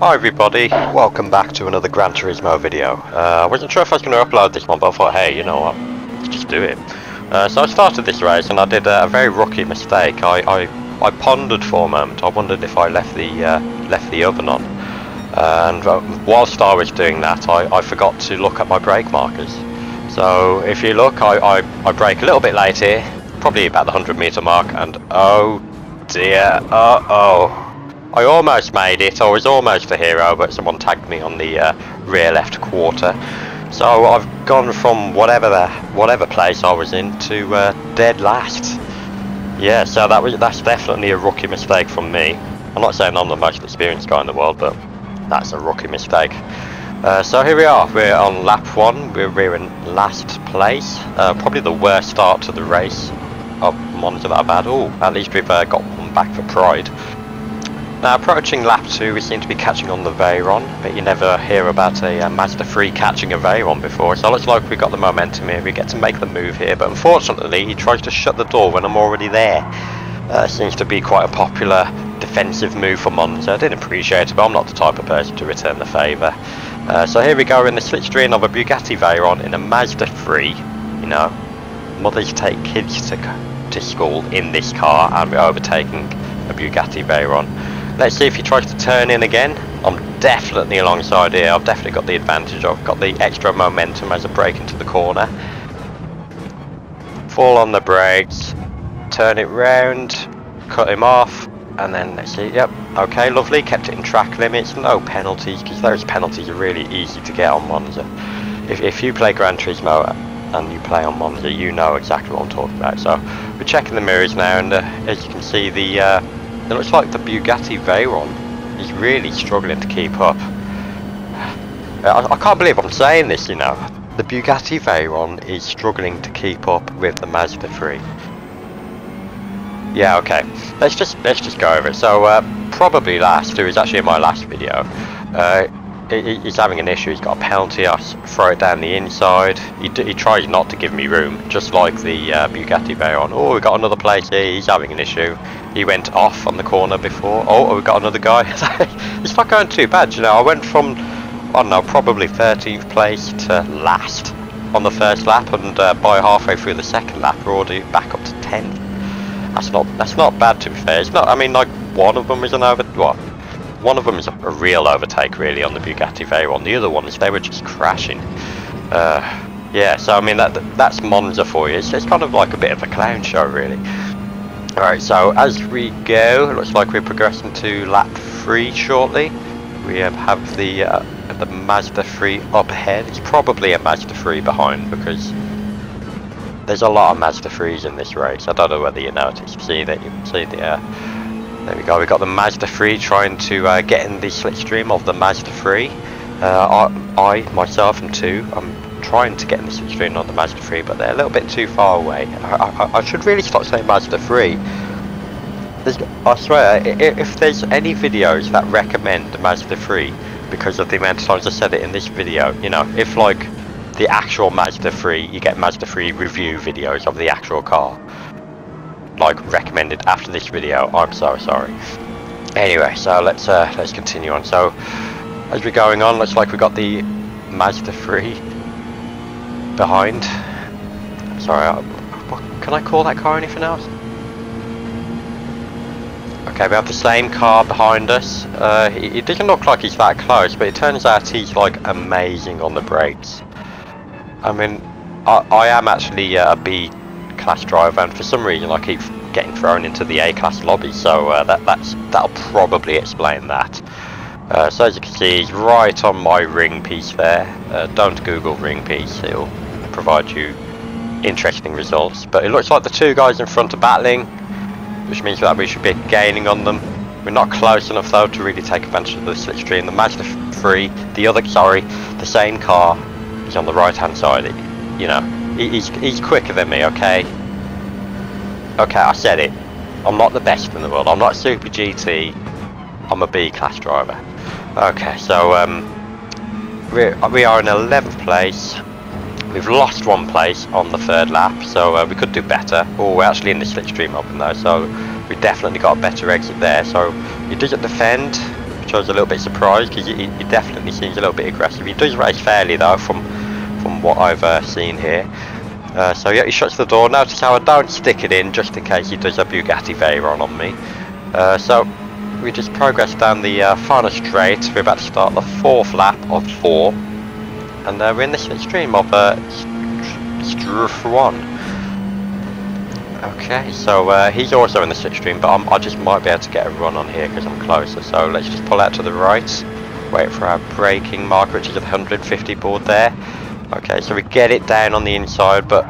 Hi everybody, welcome back to another Gran Turismo video. I wasn't sure if I was going to upload this one, but I thought, hey, you know what, let's just do it. So I started this race and I did a very rookie mistake. I pondered for a moment. I wondered if I left the oven on. And whilst I was doing that, I forgot to look at my brake markers. So if you look, I brake a little bit late here, probably about the 100 meter mark, and oh dear, uh-oh. I almost made it. I was almost a hero, but someone tagged me on the rear left quarter. So I've gone from whatever place I was in to dead last. Yeah, so that's definitely a rookie mistake from me. I'm not saying I'm the most experienced guy in the world, but that's a rookie mistake. So here we are. We're on lap one. We're in last place. Probably the worst start to the race of Monza that I've had. Oh, at least we've got one back for pride. Now approaching lap 2, we seem to be catching on the Veyron, but you never hear about a Mazda 3 catching a Veyron before, so it looks like we've got the momentum here. We get to make the move here, but unfortunately he tries to shut the door when I'm already there. Seems to be quite a popular defensive move for Monza. I didn't appreciate it, but I'm not the type of person to return the favour. So here we go in the slipstream of a Bugatti Veyron in a Mazda 3, you know, mothers take kids to school in this car, and we're overtaking a Bugatti Veyron. Let's see if he tries to turn in again. I'm definitely alongside here. I've definitely got the advantage. I've got the extra momentum as I brake into the corner. Fall on the brakes, turn it round, cut him off, and then let's see. Yep, okay, lovely. Kept it in track limits. No penalties, because those penalties are really easy to get on Monza. If you play Gran Turismo and you play on Monza, you know exactly what I'm talking about. So we're checking the mirrors now, and as you can see, the it looks like the Bugatti Veyron is really struggling to keep up. I can't believe I'm saying this, you know. The Bugatti Veyron is struggling to keep up with the Mazda 3. Yeah, okay. Let's just go over it. So probably last, who is actually in my last video, he's having an issue. He's got a penalty. I throw it down the inside. He tries not to give me room, just like the Bugatti Veyron. Oh, we got another place here. He's having an issue. He went off on the corner before. Oh, we got another guy. It's not going too bad, you know. I went from, I don't know, probably 13th place to last on the first lap, and by halfway through the second lap, we're already back up to 10th. That's not bad, to be fair. It's not. I mean, like one of them is an over. What? One of them is a real overtake, really, on the Bugatti Veyron. The other one is they were just crashing. Yeah. So I mean, that's Monza for you. It's kind of like a bit of a clown show, really. Alright, so as we go, it looks like we're progressing to lap 3 shortly. We have the Mazda 3 up ahead. It's probably a Mazda 3 behind, because there's a lot of Mazda 3s in this race. I don't know whether you noticed. See that? You can see the there we go. We got the Mazda 3 trying to get in the slipstream of the Mazda 3. I myself am too. I'm trying to get in the slipstream on the Mazda 3, but they're a little bit too far away. I should really start saying Mazda 3. I swear, if there's any videos that recommend the Mazda 3 because of the amount of times I said it in this video, you know, if like the actual Mazda 3, you get Mazda 3 review videos of the actual car, like recommended after this video, I'm so sorry. Anyway, so let's continue on. So as we're going on, looks like we got the Mazda 3 behind. Sorry, can I call that car anything else? Okay, we have the same car behind us. It doesn't look like he's that close, but it turns out he's like amazing on the brakes. I mean, I am actually a B-class driver, and for some reason I keep getting thrown into the A-class lobby, so that'll probably explain that. So as you can see, he's right on my ring piece there. Don't Google ring piece, it'll provide you interesting results. But it looks like the two guys in front are battling, which means that we should be gaining on them. We're not close enough though to really take advantage of the slipstream. The Mazda 3, the same car is on the right hand side. You know, he's quicker than me, okay? Okay, I said it. I'm not the best in the world. I'm not Super GT. I'm a B-class driver. Okay, so we are in 11th place. We've lost one place on the third lap, so we could do better. Oh, we're actually in the slipstream open though, so we definitely got a better exit there. So he doesn't defend, which I was a little bit surprised, because it definitely seems a little bit aggressive. He does race fairly though, from what I've seen here. So yeah, he shuts the door. Notice how I don't stick it in, just in case he does a Bugatti Veyron on me. So we just progress down the final straight. We're about to start the fourth lap of four, and we're in the stream of Stroud1. Okay, so he's also in the slipstream, but I just might be able to get a run on here because I'm closer. So let's just pull out to the right, wait for our braking marker, which is at 150 board there. Okay, so we get it down on the inside, but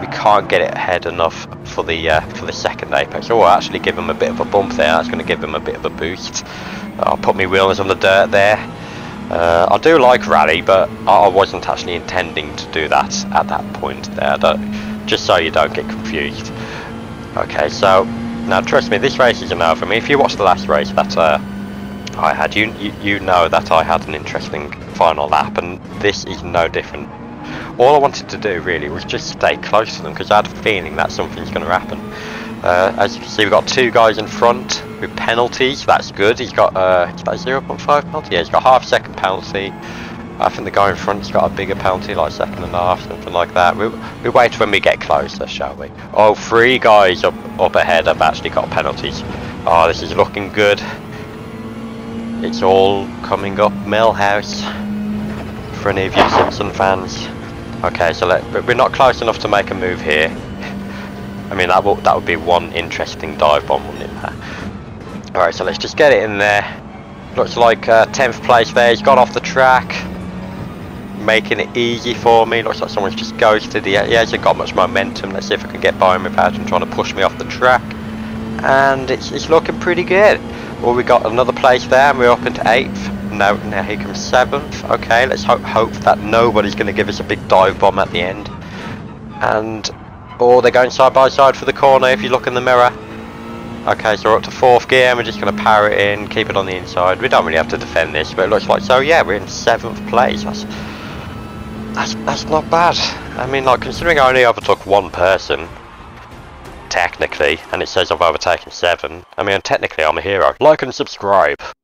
we can't get it ahead enough for the second apex. So we'll actually give him a bit of a bump there. That's going to give him a bit of a boost. I'll put my wheels on the dirt there. I do like rally, but I wasn't actually intending to do that at that point there. Just so you don't get confused. Okay, so now trust me, this race isn't over. I mean, if you watch the last race that I had, you know that I had an interesting final lap, and this is no different. All I wanted to do really was just stay close to them, because I had a feeling that something's going to happen. As you can see, we've got two guys in front with penalties. That's good. He's got about 0.5 penalty. Yeah, he's got half-second penalty. I think the guy in front's got a bigger penalty, like second and a half, something like that. We'll wait when we get closer, shall we? Oh, three guys up ahead have actually got penalties. Oh, this is looking good. It's all coming up Millhouse for any of you Simpson fans. Okay, so we're not close enough to make a move here. I mean, that would be one interesting dive bomb, wouldn't it? All right, so let's just get it in there. Looks like 10th place there. He's gone off the track, making it easy for me. Looks like someone's just ghosted. He hasn't got much momentum. Let's see if I can get by him without him trying to push me off the track, and it's looking pretty good. Well, we got another place there, and we're up into 8th. Now here comes 7th. Okay, let's hope that nobody's going to give us a big dive bomb at the end. And oh, they're going side by side for the corner if you look in the mirror. Okay, so we're up to 4th gear, and we're just going to power it in, keep it on the inside. We don't really have to defend this, but it looks like, so yeah, we're in 7th place. That's not bad. I mean, like, considering I only overtook one person, technically, and it says I've overtaken 7. I mean, technically I'm a hero. Like and subscribe.